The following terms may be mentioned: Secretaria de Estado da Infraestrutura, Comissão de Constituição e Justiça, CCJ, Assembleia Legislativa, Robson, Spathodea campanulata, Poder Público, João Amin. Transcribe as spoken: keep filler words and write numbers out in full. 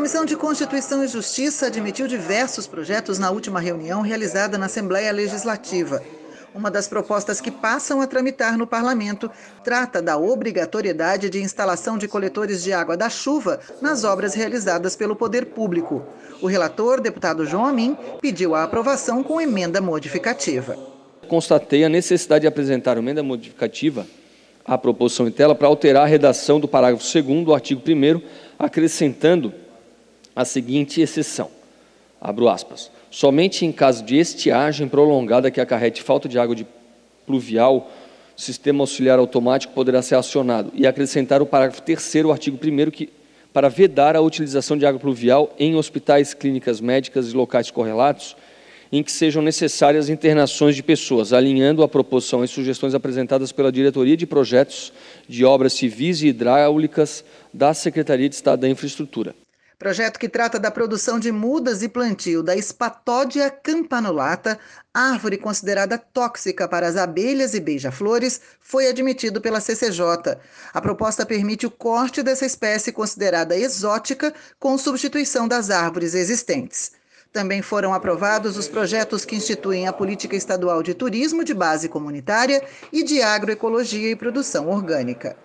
Comissão de Constituição e Justiça admitiu diversos projetos na última reunião realizada na Assembleia Legislativa. Uma das propostas que passam a tramitar no Parlamento trata da obrigatoriedade de instalação de coletores de água da chuva nas obras realizadas pelo Poder Público. O relator, deputado João Amin, pediu a aprovação com emenda modificativa. Constatei a necessidade de apresentar emenda modificativa à proposição em tela para alterar a redação do parágrafo segundo do artigo primeiro, acrescentando a seguinte exceção. Abro aspas. Somente em caso de estiagem prolongada que acarrete falta de água de pluvial, o sistema auxiliar automático poderá ser acionado. E acrescentar o parágrafo terceiro do artigo primeiro que, para vedar a utilização de água pluvial em hospitais, clínicas médicas e locais correlatos, em que sejam necessárias internações de pessoas, alinhando a proposição às sugestões apresentadas pela Diretoria de Projetos de Obras Civis e Hidráulicas da Secretaria de Estado da Infraestrutura. Projeto que trata da produção de mudas e plantio da Spathodea campanulata, árvore considerada tóxica para as abelhas e beija-flores, foi admitido pela C C J. A proposta permite o corte dessa espécie considerada exótica com substituição das árvores existentes. Também foram aprovados os projetos que instituem a Política Estadual de Turismo de Base Comunitária e de Agroecologia e Produção Orgânica.